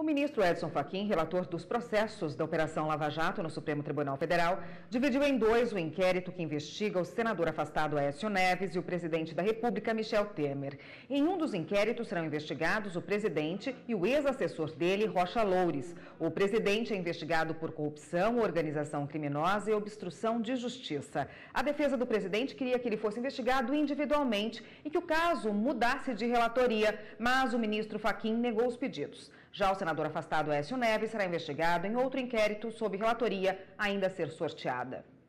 O ministro Edson Fachin, relator dos processos da Operação Lava Jato no Supremo Tribunal Federal, dividiu em dois o inquérito que investiga o senador afastado Aécio Neves e o presidente da República, Michel Temer. Em um dos inquéritos serão investigados o presidente e o ex-assessor dele, Rocha Loures. O presidente é investigado por corrupção, organização criminosa e obstrução de justiça. A defesa do presidente queria que ele fosse investigado individualmente e que o caso mudasse de relatoria, mas o ministro Fachin negou os pedidos. Já o senador afastado Aécio Neves será investigado em outro inquérito sob relatoria ainda a ser sorteada.